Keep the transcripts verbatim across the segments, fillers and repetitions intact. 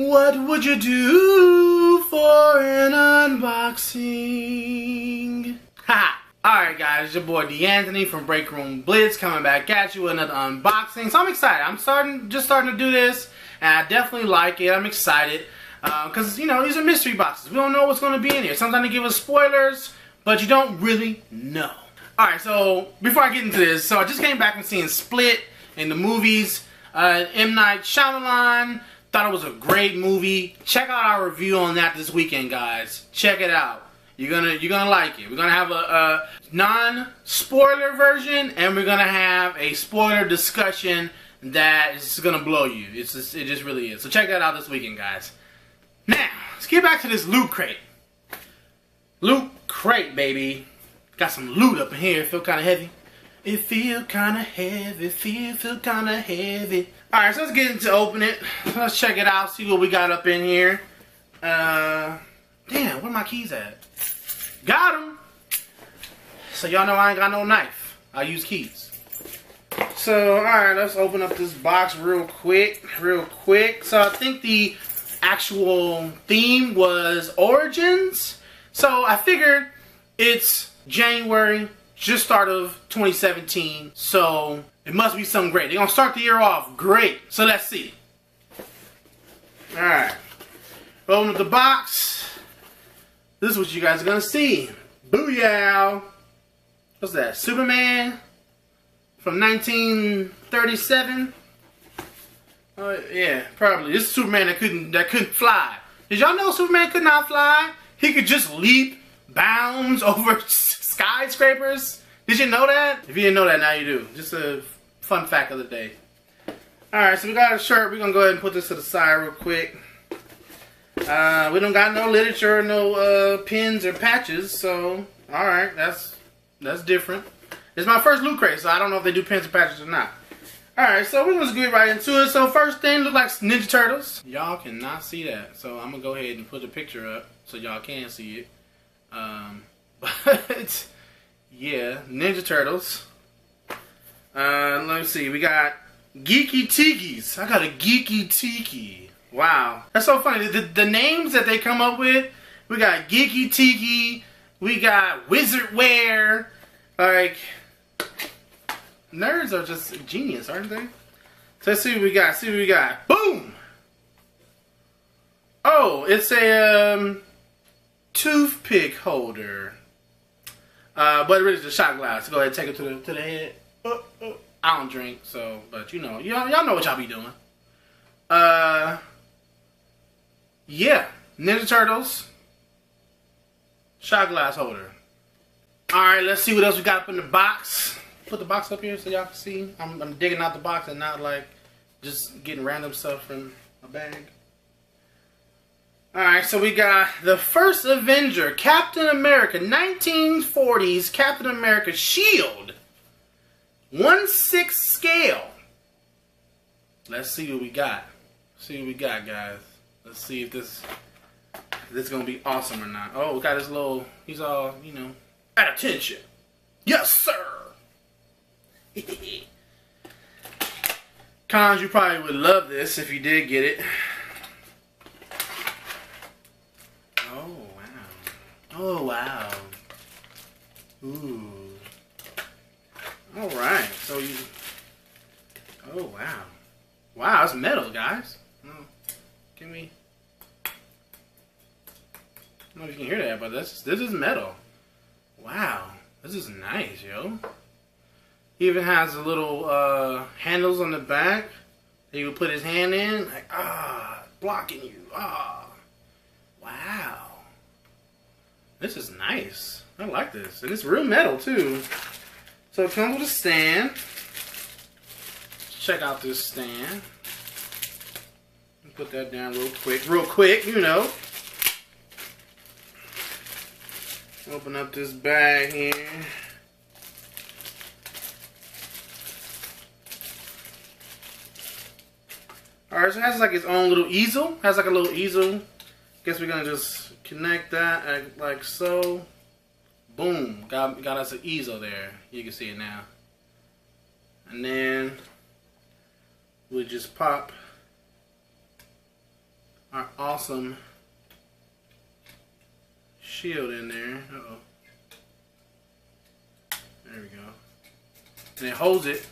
What would you do for an unboxing? Ha! Alright guys, it's your boy D'Anthony from Break Room Blitz coming back at you with another unboxing. So I'm excited. I'm starting, just starting to do this, and I definitely like it. I'm excited. Because, uh, you know, these are mystery boxes. We don't know what's going to be in here. Sometimes they give us spoilers, but you don't really know. Alright, so before I get into this, so I just came back from seeing Split in the movies. Uh, M. Night Shyamalan. Thought it was a great movie. Check out our review on that this weekend, guys. Check it out. You're gonna you're gonna like it. We're gonna have a, a non-spoiler version, and we're gonna have a spoiler discussion that is gonna blow you. It's just, it just really is. So check that out this weekend, guys. Now let's get back to this loot crate. Loot crate, baby. Got some loot up in here. It feel kind of heavy. It feel kind of heavy. Feel feel kind of heavy. All right, so let's get into open it. Let's check it out, see what we got up in here. Uh, damn, where my keys at? Got them. So y'all know I ain't got no knife. I use keys. So all right, let's open up this box real quick, real quick. So I think the actual theme was origins. So I figured it's January, just start of twenty seventeen. So it must be something great. They're going to start the year off great. So let's see. Alright. Open up the box. This is what you guys are going to see. Booyah! What's that? Superman from nineteen thirty-seven? Uh, yeah, probably. This is Superman that couldn't, that couldn't fly. Did y'all know Superman could not fly? He could just leap bounds over skyscrapers. Did you know that? If you didn't know that, now you do. Just a fun fact of the day. Alright, so we got a shirt. We're going to go ahead and put this to the side real quick. Uh, we don't got no literature, no uh, pins or patches. So, alright, that's that's different. It's my first loot crate, so I don't know if they do pins or patches or not. Alright, so we're going to get right into it. So first thing, look like Ninja Turtles. Y'all cannot see that. So I'm going to go ahead and put the picture up so y'all can see it. Um, but... Yeah, Ninja Turtles. Uh, let me see. We got Geeky Tikis. I got a Geeky Tiki. Wow. That's so funny. The, the, the names that they come up with. We got Geeky Tiki. We got Wizard Wear. Like, nerds are just genius, aren't they? So let's see what we got. See what we got. Boom! Oh, it's a um, toothpick holder. Uh, but really, it's a shot glass. Go ahead and take it to the, to the head. Uh, uh, I don't drink, so, but you know, y'all know what y'all be doing. Uh, yeah, Ninja Turtles, shot glass holder. Alright, let's see what else we got up in the box. Put the box up here so y'all can see. I'm, I'm digging out the box and not like just getting random stuff from a bag. Alright, so we got the first Avenger, Captain America, nineteen forties Captain America shield, one sixth scale. Let's see what we got. See what we got, guys. Let's see if this, if this is going to be awesome or not. Oh, we got this little, he's all, you know, at attention. Yes, sir! Cons, you probably would love this if you did get it. Oh, wow. Ooh. Alright. So you... Oh, wow. Wow, it's metal, guys. Oh. Can we... I don't know if you can hear that, but this, this is metal. Wow. This is nice, yo. He even has the little uh, handles on the back that he would put his hand in. Like, ah, blocking you. Ah. Wow. This is nice. I like this. And it's real metal, too. So it comes with a stand. Check out this stand. Put that down real quick. Real quick, you know. Open up this bag here. Alright, so it has like its own little easel. It has like a little easel. Guess we're gonna just connect that like so. Boom, got got us an easel there. You can see it now. And then we just pop awesome shield in there. Uh-oh. There we go. And it holds it.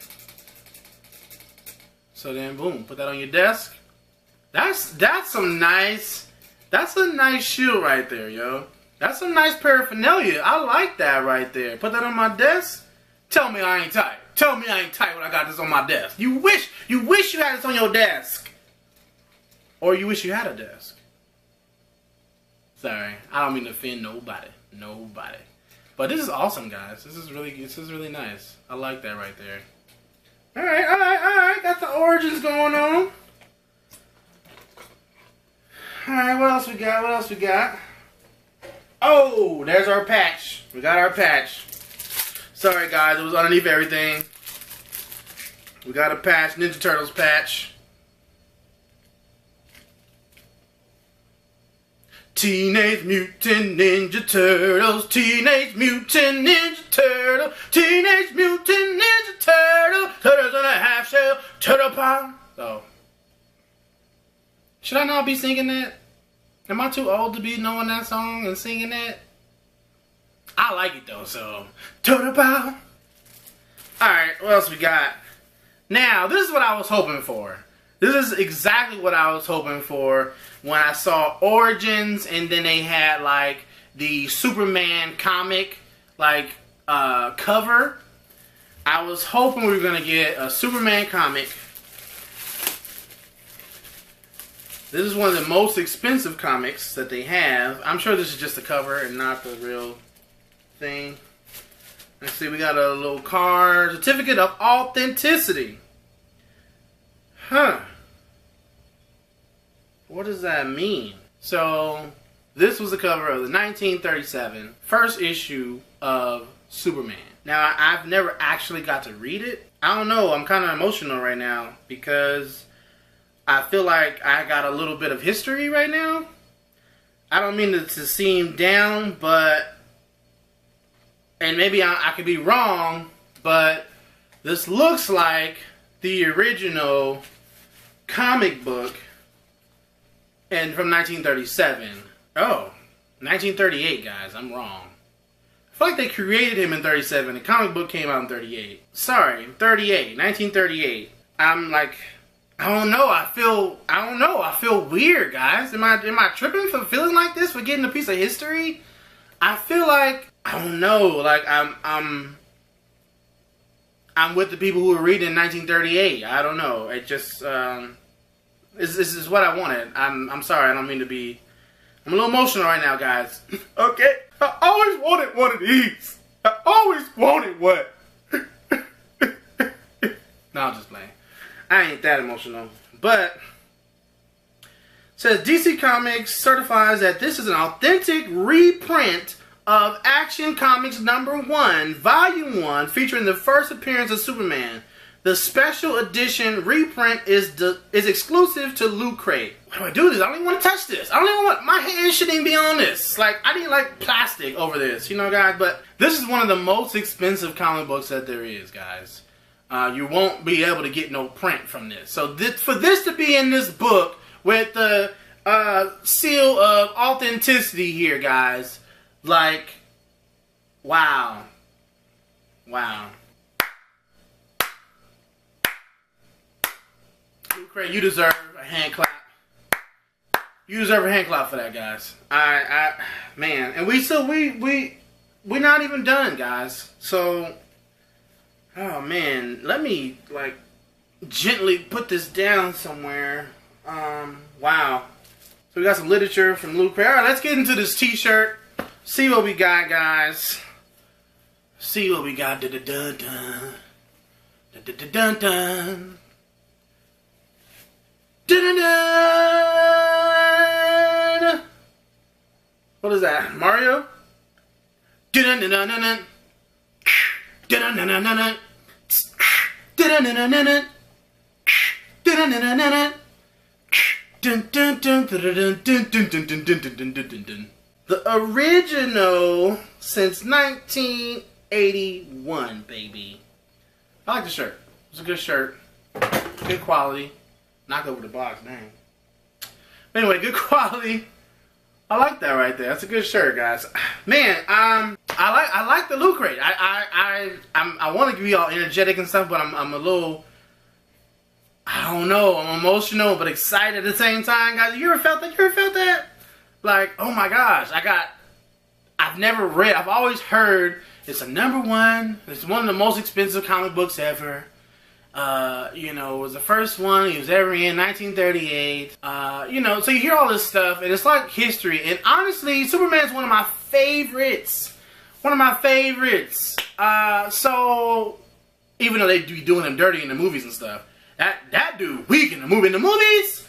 So then boom, put that on your desk. That's that's some nice that's a nice shield right there, yo. That's some nice paraphernalia. I like that right there. Put that on my desk. Tell me I ain't tight. Tell me I ain't tight when I got this on my desk. You wish you wish you had this on your desk. Or you wish you had a desk. Sorry, I don't mean to offend nobody. Nobody. But this is awesome, guys. This is really this is really nice. I like that right there. Alright, alright, alright. Got the origins going on. Alright, what else we got? What else we got? Oh, there's our patch. We got our patch. Sorry guys, it was underneath everything. We got a patch, Ninja Turtles patch. Teenage Mutant Ninja Turtles, Teenage Mutant Ninja Turtle, Teenage Mutant Ninja Turtle, Turtles in a Half Shell, Turtle Power. Oh. Should I not be singing that? Am I too old to be knowing that song and singing that? I like it though, so. Turtle Power. Alright, what else we got? Now, this is what I was hoping for. This is exactly what I was hoping for when I saw Origins and then they had like the Superman comic like uh, cover. I was hoping we were going to get a Superman comic. This is one of the most expensive comics that they have. I'm sure this is just the cover and not the real thing. Let's see, we got a little card. Certificate of Authenticity. Huh. What does that mean? So, this was the cover of the nineteen thirty-seven first issue of Superman. Now, I've never actually got to read it. I don't know. I'm kind of emotional right now because I feel like I got a little bit of history right now. I don't mean to, to seem down, but... And maybe I, I could be wrong, but this looks like the original comic book and from nineteen thirty-seven. Oh, nineteen thirty-eight, guys. I'm wrong. I feel like they created him in thirty-seven. The comic book came out in thirty-eight. Sorry, thirty-eight. nineteen thirty-eight. I'm like... I don't know. I feel I don't know. I feel weird, guys. Am I am I tripping for feeling like this for getting a piece of history? I feel like I don't know. Like I'm I'm I'm with the people who were reading in nineteen thirty-eight. I don't know. It just um, this this is what I wanted. I'm I'm sorry. I don't mean to be. I'm a little emotional right now, guys. Okay. I always wanted one of these. I always wanted one. No, I'm just playing. I ain't that emotional, but it says D C Comics certifies that this is an authentic reprint of Action Comics number one, volume one, featuring the first appearance of Superman. The special edition reprint is the, is exclusive to Loot Crate. Why do I do this? I don't even want to touch this. I don't even want, my hand shouldn't even be on this. Like, I need like plastic over this, you know, guys, but this is one of the most expensive comic books that there is, guys. Uh, you won't be able to get no print from this. So this, for this to be in this book with the uh, seal of authenticity here, guys, like, wow. Wow. You deserve a hand clap. You deserve a hand clap for that, guys. I, I, man. And we still, we, we, we're not even done, guys. So... Oh man, let me like gently put this down somewhere. Um, wow. So we got some literature from Loot Crate. All right, let's get into this T-shirt. See what we got, guys. See what we got. Dun dun dun dun dun dun dun. What is that, Mario? Dun dun dun dun dun. The original since nineteen eighty-one, baby. I like the shirt. It's a good shirt. Good quality. Knocked over the box, dang. But anyway, good quality. I like that right there. That's a good shirt, guys. Man, um, I like I like the Loot Crate. I I I I'm, I want to be all energetic and stuff, but I'm I'm a little, I don't know. I'm emotional but excited at the same time, guys. You ever felt that? You ever felt that? Like, oh my gosh, I got. I've never read. I've always heard it's a number one. It's one of the most expensive comic books ever. Uh, you know, it was the first one. It was ever in nineteen thirty-eight. Uh, you know, so you hear all this stuff, and it's like history. And honestly, Superman's one of my favorites. One of my favorites. Uh, so even though they be doing him dirty in the movies and stuff, that that dude weak in the movie. In the movies,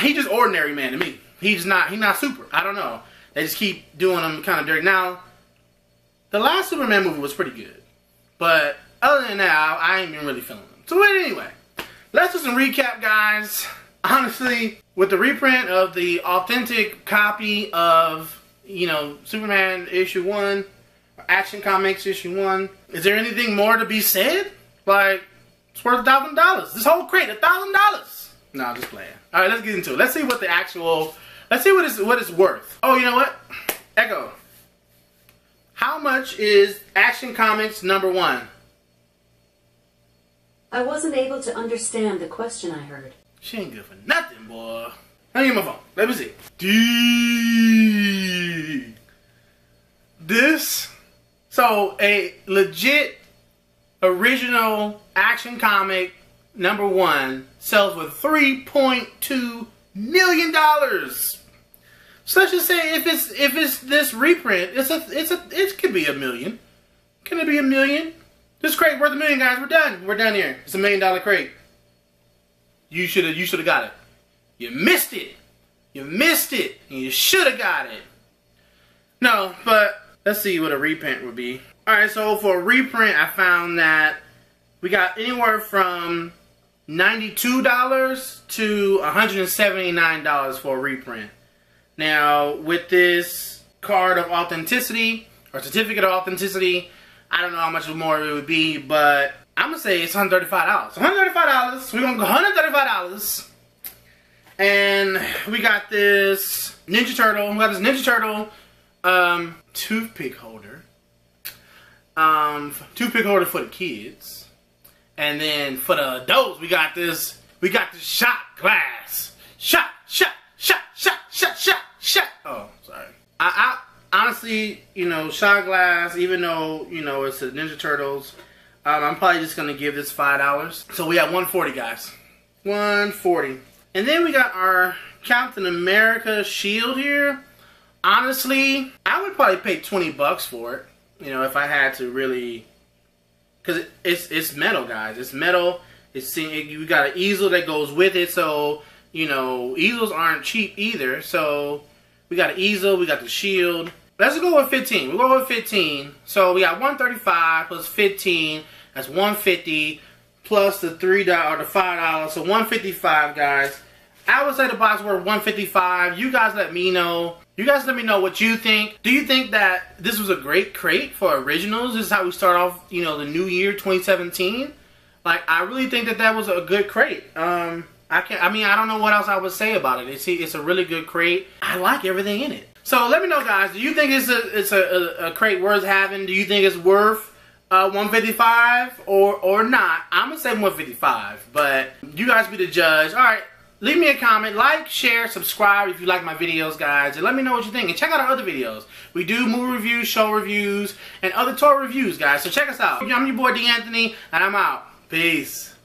he just ordinary man to me. He's not. He's not super. I don't know. They just keep doing them kind of dirty. Now, the last Superman movie was pretty good. But other than that, I, I ain't been really feeling them. So anyway, let's do some recap, guys. Honestly, with the reprint of the authentic copy of, you know, Superman issue one, or Action Comics issue one, is there anything more to be said? Like, it's worth a thousand dollars. This whole crate, a thousand dollars. Nah, just playing. All right, let's get into it. Let's see what the actual... Let's see what it's, what it's worth. Oh, you know what? Echo. How much is Action Comics number one? I wasn't able to understand the question I heard. She ain't good for nothing, boy. Let me get my phone. Let me see. D. This. So, a legit original Action Comic number one sells for three point two million dollars. So let's just say if it's if it's this reprint, it's a it's a it could be a million. Can it be a million? This crate worth a million, guys. We're done. We're done here. It's a million dollar crate. You should have you should have got it. You missed it. You missed it. And you should have got it. No, but let's see what a reprint would be. All right, so for a reprint, I found that we got anywhere from ninety-two dollars to one hundred seventy-nine dollars for a reprint. Now, with this card of authenticity, or certificate of authenticity, I don't know how much more it would be, but I'm gonna say it's one hundred thirty-five dollars. one hundred thirty-five dollars, we're gonna go one hundred thirty-five dollars. And we got this Ninja Turtle, we got this Ninja Turtle um, toothpick holder. Um, toothpick holder for the kids. And then for the adults, we got this, we got this shot glass. Shot, shot. Shot, shot, shot, shot, shot. Oh, sorry. I, I honestly, you know, shot glass, even though, you know, it's the Ninja Turtles, um, I'm probably just going to give this five dollars. So we have one forty, guys. one forty. And then we got our Captain America shield here. Honestly, I would probably pay twenty bucks for it, you know, if I had to really, because it, it's, it's metal, guys. It's metal. It's, it, you got an easel that goes with it, so... You know, easels aren't cheap either, so we got an easel, we got the shield. Let's go with fifteen. We'll go with fifteen. So we got one thirty-five plus fifteen, that's one fifty, plus the three dollar or the five dollars, so one fifty-five, guys. I would say the box worth one fifty-five. You guys let me know. You guys let me know what you think. Do you think that this was a great crate for originals? This is how we start off, you know, the new year twenty seventeen. Like, I really think that that was a good crate. Um I can't, I mean, I don't know what else I would say about it. It's, it's a really good crate. I like everything in it. So let me know, guys. Do you think it's a it's a, a, a crate worth having? Do you think it's worth uh, one fifty-five or or not? I'm gonna say one fifty-five, but you guys be the judge. All right, leave me a comment, like, share, subscribe if you like my videos, guys, and let me know what you think. And check out our other videos. We do movie reviews, show reviews, and other tour reviews, guys. So check us out. I'm your boy D'Anthony, and I'm out. Peace.